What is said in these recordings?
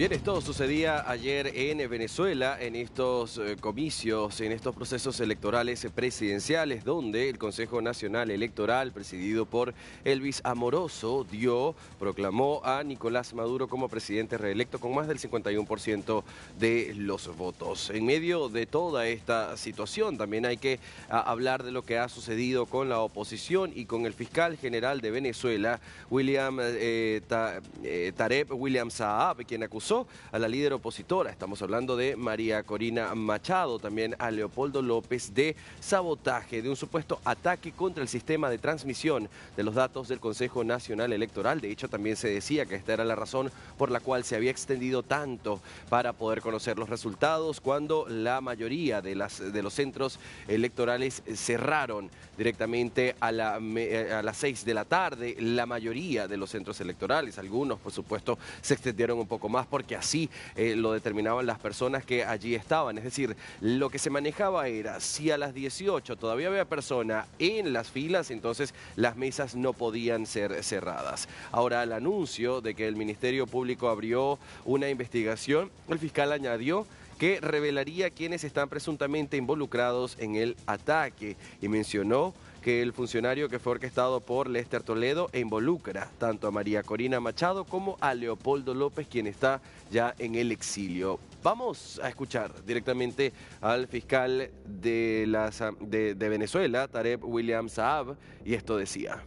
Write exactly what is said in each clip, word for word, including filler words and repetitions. Bien, esto sucedía ayer en Venezuela, en estos eh, comicios, en estos procesos electorales presidenciales, donde el Consejo Nacional Electoral, presidido por Elvis Amoroso, dio, proclamó a Nicolás Maduro como presidente reelecto con más del cincuenta y uno por ciento de los votos. En medio de toda esta situación, también hay que a, hablar de lo que ha sucedido con la oposición y con el fiscal general de Venezuela, William, eh, ta, eh, Tarek William Saab, quien acusó a la líder opositora, estamos hablando de María Corina Machado, también a Leopoldo López, de sabotaje, de un supuesto ataque contra el sistema de transmisión de los datos del Consejo Nacional Electoral. De hecho, también se decía que esta era la razón por la cual se había extendido tanto para poder conocer los resultados, cuando la mayoría de, las, de los centros electorales cerraron directamente a, la, a las seis de la tarde, la mayoría de los centros electorales. Algunos, por supuesto, se extendieron un poco más, por porque así eh, lo determinaban las personas que allí estaban. Es decir, lo que se manejaba era, si a las dieciocho todavía había persona en las filas, entonces las mesas no podían ser cerradas. Ahora, al anuncio de que el Ministerio Público abrió una investigación, el fiscal añadió que revelaría quiénes están presuntamente involucrados en el ataque, y mencionó que el funcionario que fue orquestado por Lester Toledo involucra tanto a María Corina Machado como a Leopoldo López, quien está ya en el exilio. Vamos a escuchar directamente al fiscal de, la, de, de Venezuela, Tarek William Saab, y esto decía.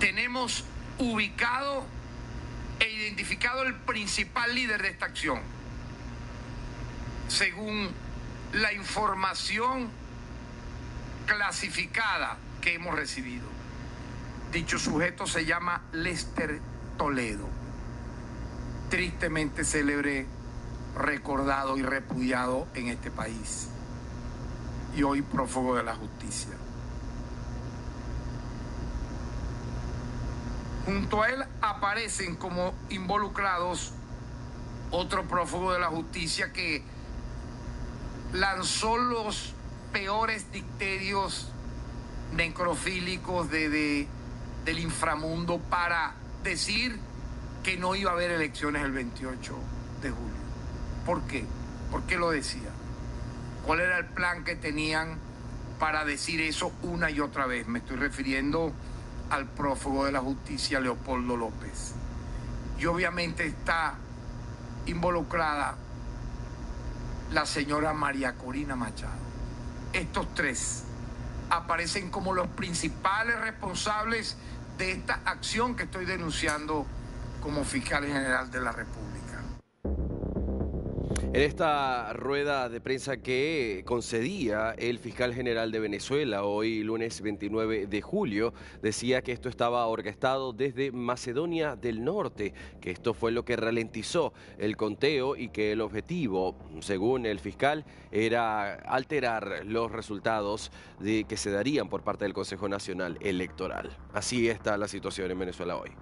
Tenemos ubicado e identificado el principal líder de esta acción. Según la información clasificada que hemos recibido, dicho sujeto se llama Lester Toledo, tristemente célebre, recordado y repudiado en este país, y hoy prófugo de la justicia. Junto a él aparecen como involucrados otro prófugo de la justicia que lanzó los peores dicterios necrofílicos de, de, del inframundo para decir que no iba a haber elecciones el veintiocho de julio. ¿Por qué? ¿Por qué lo decía? ¿Cuál era el plan que tenían para decir eso una y otra vez? Me estoy refiriendo al prófugo de la justicia, Leopoldo López. Y obviamente está involucrada la señora María Corina Machado. Estos tres aparecen como los principales responsables de esta acción que estoy denunciando como fiscal general de la República. En esta rueda de prensa que concedía el fiscal general de Venezuela hoy lunes veintinueve de julio, decía que esto estaba orquestado desde Macedonia del Norte, que esto fue lo que ralentizó el conteo y que el objetivo, según el fiscal, era alterar los resultados de, que se darían por parte del Consejo Nacional Electoral. Así está la situación en Venezuela hoy.